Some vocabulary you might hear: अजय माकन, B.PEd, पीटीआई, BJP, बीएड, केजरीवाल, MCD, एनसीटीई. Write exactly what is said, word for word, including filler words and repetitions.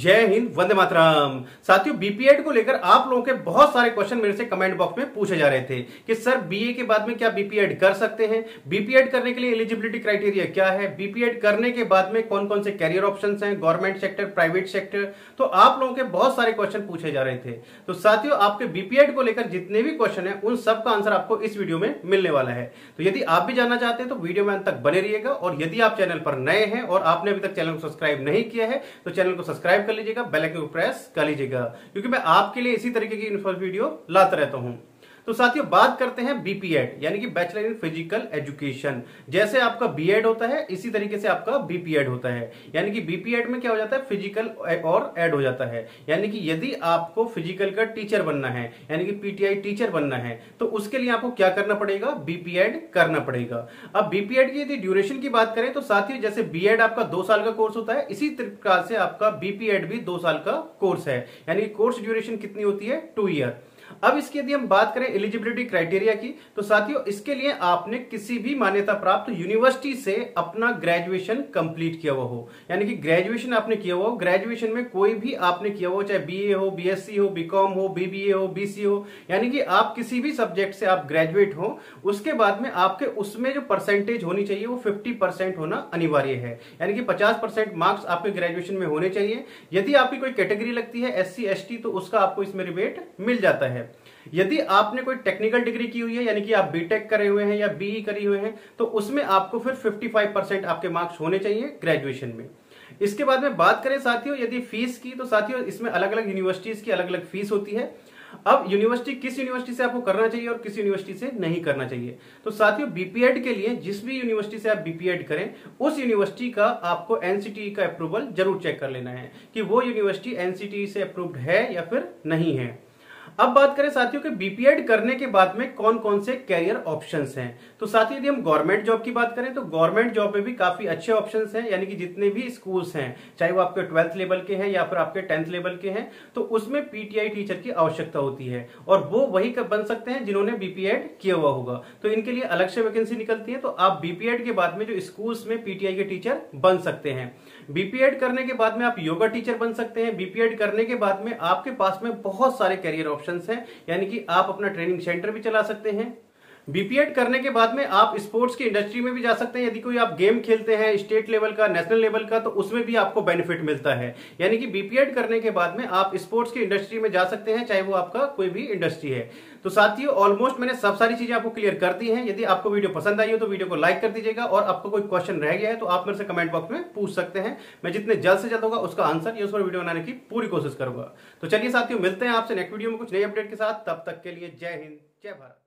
जय हिंद, वंदे मातरम। साथियों, बीपीएड को लेकर आप लोगों के बहुत सारे क्वेश्चन मेरे से कमेंट बॉक्स में पूछे जा रहे थे कि सर बीए के बाद में क्या बीपीएड कर सकते हैं, बीपीएड करने के लिए एलिजिबिलिटी क्राइटेरिया क्या है, बीपीएड करने के बाद में कौन कौन से कैरियर ऑप्शंस हैं, गवर्नमेंट सेक्टर, प्राइवेट सेक्टर। तो आप लोगों के बहुत सारे क्वेश्चन पूछे जा रहे थे। तो साथियों, आपके बीपीएड को लेकर जितने भी क्वेश्चन है उन सबका आंसर आपको इस वीडियो में मिलने वाला है। तो यदि आप भी जानना चाहते हैं तो वीडियो में अंत तक बने रहिएगा, और यदि आप चैनल पर नए हैं और आपने अभी तक चैनल को सब्सक्राइब नहीं किया है तो चैनल को सब्सक्राइब कर लीजिएगा, बेल आइकन को प्रेस कर लीजिएगा, क्योंकि मैं आपके लिए इसी तरीके की इन्फॉर्मेटिव वीडियो लाता रहता हूं। तो साथियों, बात करते हैं बीपीएड यानी कि बैचलर इन फिजिकल एजुकेशन। जैसे आपका बीएड होता है इसी तरीके से आपका बीपीएड होता है, यानी कि बीपीएड में क्या हो जाता है, फिजिकल और एड हो जाता है। यानी कि यदि आपको फिजिकल का टीचर बनना है, यानी कि पीटीआई टीचर बनना है, तो उसके लिए आपको क्या करना पड़ेगा, बीपीएड करना पड़ेगा। अब बीपीएड की यदि ड्यूरेशन की बात करें तो साथियों, जैसे बीएड आपका दो साल का कोर्स होता है, इसी प्रकार से आपका बीपीएड भी दो साल का कोर्स है, यानी कोर्स ड्यूरेशन कितनी होती है, टू ईयर। अब इसकी यदि हम बात करें एलिजिबिलिटी क्राइटेरिया की, तो साथियों इसके लिए आपने किसी भी मान्यता प्राप्त यूनिवर्सिटी से अपना ग्रेजुएशन कंप्लीट किया हुआ हो, यानी कि ग्रेजुएशन आपने किया हुआ हो। ग्रेजुएशन में कोई भी आपने किया हुआ हो, चाहे बीए हो, बीएससी हो, बीकॉम हो, बीबीए हो, बीसी हो, यानी कि आप किसी भी सब्जेक्ट से आप ग्रेजुएट हो, उसके बाद में आपके उसमें जो परसेंटेज होनी चाहिए वो फिफ्टी परसेंट होना अनिवार्य है, यानी कि पचास परसेंट मार्क्स आपके ग्रेजुएशन में होने चाहिए। यदि आपकी कोई कैटेगरी लगती है एस सी एस टी तो उसका आपको इसमें रिबेट मिल जाता है। यदि आपने कोई टेक्निकल डिग्री की हुई है, यानी कि आप बीटेक करे हुए हैं या बीई करी हुए हैं, तो उसमें आपको फिर पचपन परसेंट आपके मार्क्स होने चाहिए ग्रेजुएशन में। इसके बाद में बात करें साथियों यदि फीस की, तो साथियों इसमें अलग अलग यूनिवर्सिटीज की अलग अलग फीस होती है। अब यूनिवर्सिटी किस यूनिवर्सिटी से आपको करना चाहिए और किस यूनिवर्सिटी से नहीं करना चाहिए, तो साथियों बीपीएड के लिए जिस भी यूनिवर्सिटी से आप बीपीएड करें उस यूनिवर्सिटी का आपको एनसीटीई का अप्रूवल जरूर चेक कर लेना है कि वो यूनिवर्सिटी एनसीटीई से अप्रूव्ड है या फिर नहीं है। अब बात करें साथियों कि बीपीएड करने के बाद में कौन कौन से कैरियर ऑप्शंस हैं, तो साथियों यदि हम गवर्नमेंट जॉब की बात करें तो गवर्नमेंट जॉब में भी काफी अच्छे ऑप्शंस हैं, यानी कि जितने भी स्कूल्स हैं चाहे वो आपके ट्वेल्थ लेवल के हैं या फिर आपके टेंथ लेवल के हैं, तो उसमें पीटीआई टीचर की आवश्यकता होती है और वो वही बन सकते हैं जिन्होंने बीपीएड किया हुआ होगा। तो इनके लिए अलग से वैकेंसी निकलती है, तो आप बीपीएड के बाद में जो स्कूल्स में पीटीआई के टीचर बन सकते हैं। बीपीएड करने के बाद में आप योगा टीचर बन सकते हैं। बीपीएड करने के बाद में आपके पास में बहुत सारे कैरियर ऑप्शंस हैं, यानी कि आप अपना ट्रेनिंग सेंटर भी चला सकते हैं। बीपीएड करने के बाद में आप स्पोर्ट्स की इंडस्ट्री में भी जा सकते हैं, यदि कोई आप गेम खेलते हैं स्टेट लेवल का, नेशनल लेवल का, तो उसमें भी आपको बेनिफिट मिलता है। यानी कि बीपीएड करने के बाद में आप स्पोर्ट्स की इंडस्ट्री में जा सकते हैं, चाहे वो आपका कोई भी इंडस्ट्री है। तो साथियों ऑलमोस्ट मैंने सब सारी चीजें आपको क्लियर कर दी हैं। यदि आपको वीडियो पसंद आई हो तो वीडियो को लाइक कर दीजिएगा, और आपको कोई क्वेश्चन रह गया है तो आप मेरे से कमेंट बॉक्स में पूछ सकते हैं, मैं जितने जल्द से जल्द होगा उसका आंसर या उस पर वीडियो बनाने की पूरी कोशिश करूंगा। तो चलिए साथियों, मिलते हैं आपसे नेक्स्ट वीडियो में कुछ नई अपडेट के साथ। तब तक के लिए जय हिंद, जय भारत।